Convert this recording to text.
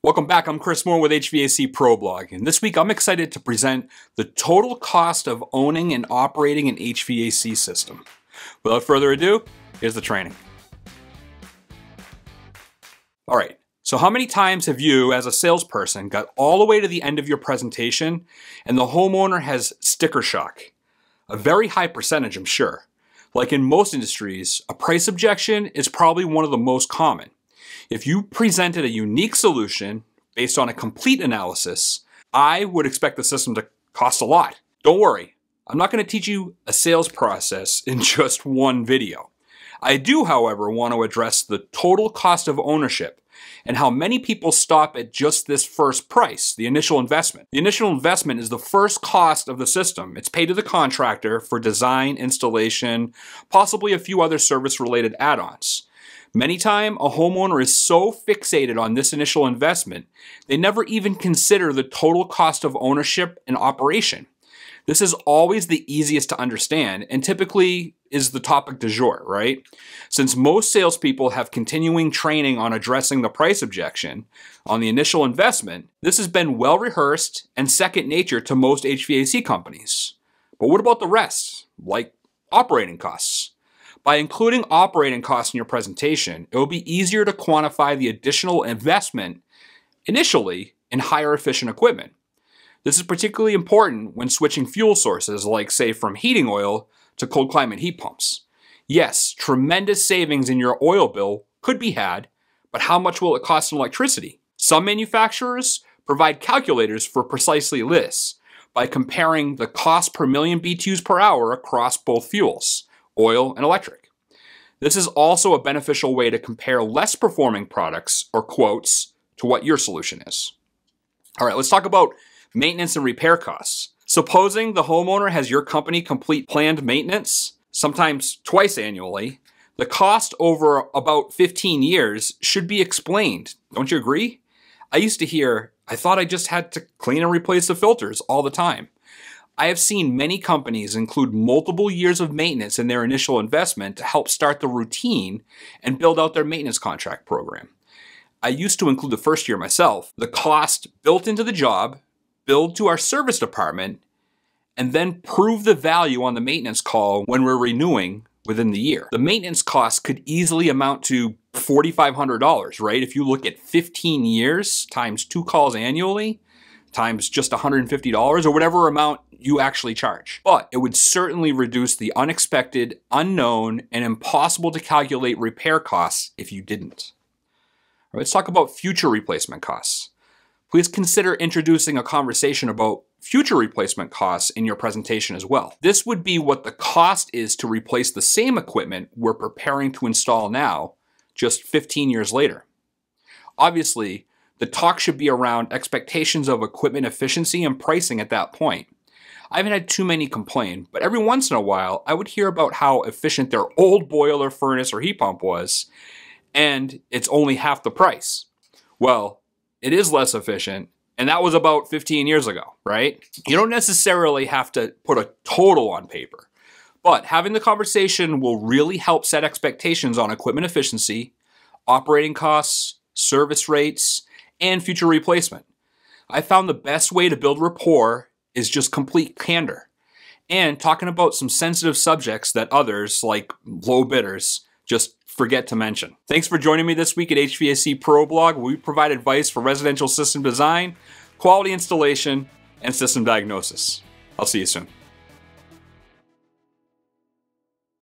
Welcome back, I'm Chris Morin with HVAC Pro Blog, and this week I'm excited to present the total cost of owning and operating an HVAC system. Without further ado, here's the training. All right, so how many times have you, as a salesperson, got all the way to the end of your presentation and the homeowner has sticker shock? A very high percentage, I'm sure. Like in most industries, a price objection is probably one of the most common. If you presented a unique solution based on a complete analysis, I would expect the system to cost a lot. Don't worry, I'm not going to teach you a sales process in just one video. I do, however, want to address the total cost of ownership and how many people stop at just this first price, the initial investment. The initial investment is the first cost of the system. It's paid to the contractor for design, installation, possibly a few other service-related add-ons. Many times, a homeowner is so fixated on this initial investment, they never even consider the total cost of ownership and operation. This is always the easiest to understand and typically is the topic du jour, right? Since most salespeople have continuing training on addressing the price objection on the initial investment, this has been well rehearsed and second nature to most HVAC companies. But what about the rest, like operating costs? By including operating costs in your presentation, it will be easier to quantify the additional investment initially in higher efficient equipment. This is particularly important when switching fuel sources, like say from heating oil to cold climate heat pumps. Yes, tremendous savings in your oil bill could be had, but how much will it cost in electricity? Some manufacturers provide calculators for precisely this by comparing the cost per million BTUs per hour across both fuels, oil and electric. This is also a beneficial way to compare less performing products or quotes to what your solution is. All right, let's talk about maintenance and repair costs. Supposing the homeowner has your company complete planned maintenance, sometimes twice annually, the cost over about 15 years should be explained. Don't you agree? I used to hear, I thought I just had to clean and replace the filters all the time. I have seen many companies include multiple years of maintenance in their initial investment to help start the routine and build out their maintenance contract program. I used to include the first year myself. The cost built into the job, billed to our service department, and then prove the value on the maintenance call when we're renewing within the year. The maintenance cost could easily amount to $4,500, right? If you look at 15 years times 2 calls annually, times just $150 or whatever amount you actually charge. But it would certainly reduce the unexpected, unknown, and impossible to calculate repair costs if you didn't. All right, let's talk about future replacement costs. Please consider introducing a conversation about future replacement costs in your presentation as well. This would be what the cost is to replace the same equipment we're preparing to install now, just 15 years later. Obviously, the talk should be around expectations of equipment efficiency and pricing at that point. I haven't had too many complain, but every once in a while, I would hear about how efficient their old boiler, furnace, or heat pump was, and it's only half the price. Well, it is less efficient, and that was about 15 years ago, right? You don't necessarily have to put a total on paper, but having the conversation will really help set expectations on equipment efficiency, operating costs, service rates, and future replacement. I found the best way to build rapport is just complete candor and talking about some sensitive subjects that others, like low bidders, just forget to mention. Thanks for joining me this week at HVAC Pro Blog, where we provide advice for residential system design, quality installation, and system diagnosis. I'll see you soon.